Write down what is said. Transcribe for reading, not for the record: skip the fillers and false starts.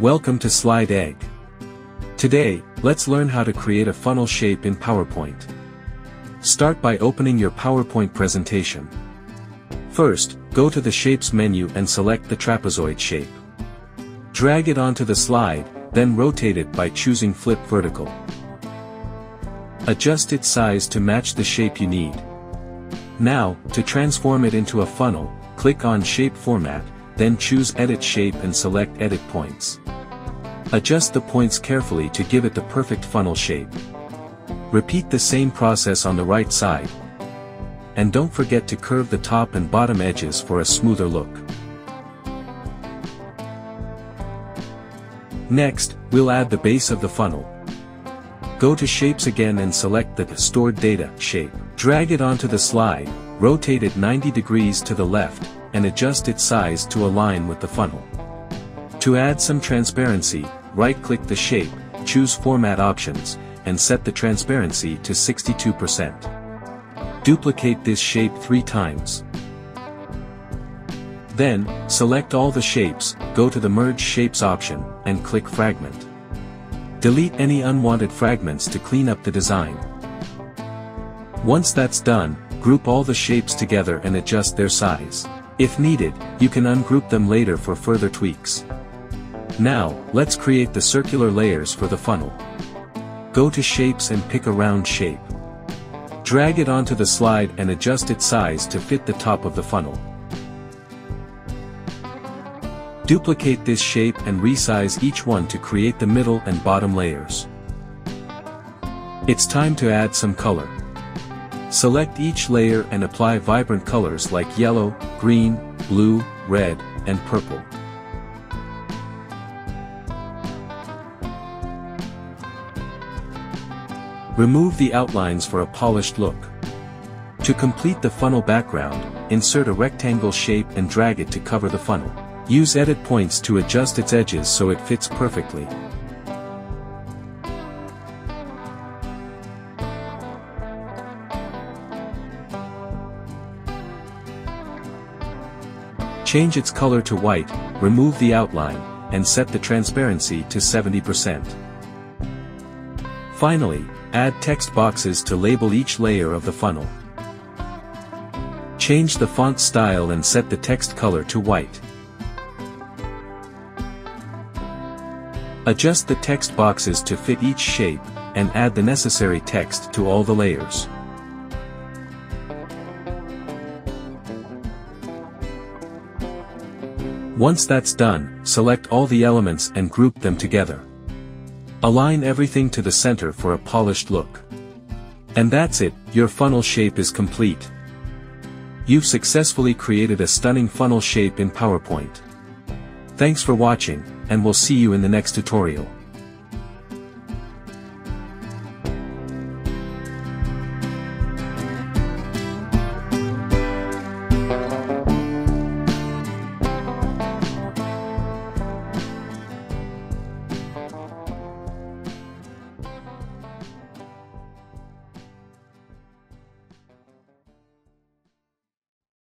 Welcome to SlideEgg. Today, let's learn how to create a funnel shape in PowerPoint. Start by opening your PowerPoint presentation. First, go to the Shapes menu and select the trapezoid shape. Drag it onto the slide, then rotate it by choosing Flip Vertical. Adjust its size to match the shape you need. Now, to transform it into a funnel, click on Shape Format, then choose Edit Shape and select Edit Points. Adjust the points carefully to give it the perfect funnel shape. Repeat the same process on the right side. And don't forget to curve the top and bottom edges for a smoother look. Next, we'll add the base of the funnel. Go to Shapes again and select the Stored Data shape. Drag it onto the slide, rotate it 90 degrees to the left, and adjust its size to align with the funnel. To add some transparency, right-click the shape, choose Format Options, and set the transparency to 62%. Duplicate this shape 3 times. Then, select all the shapes, go to the Merge Shapes option, and click Fragment. Delete any unwanted fragments to clean up the design. Once that's done, group all the shapes together and adjust their size. If needed, you can ungroup them later for further tweaks. Now, let's create the circular layers for the funnel. Go to Shapes and pick a round shape. Drag it onto the slide and adjust its size to fit the top of the funnel. Duplicate this shape and resize each one to create the middle and bottom layers. It's time to add some color. Select each layer and apply vibrant colors like yellow, green, blue, red, and purple. Remove the outlines for a polished look. To complete the funnel background, insert a rectangle shape and drag it to cover the funnel. Use edit points to adjust its edges so it fits perfectly. Change its color to white, remove the outline, and set the transparency to 70%. Finally, add text boxes to label each layer of the funnel. Change the font style and set the text color to white. Adjust the text boxes to fit each shape, and add the necessary text to all the layers. Once that's done, select all the elements and group them together. Align everything to the center for a polished look. And that's it, your funnel shape is complete. You've successfully created a stunning funnel shape in PowerPoint. Thanks for watching, and we'll see you in the next tutorial.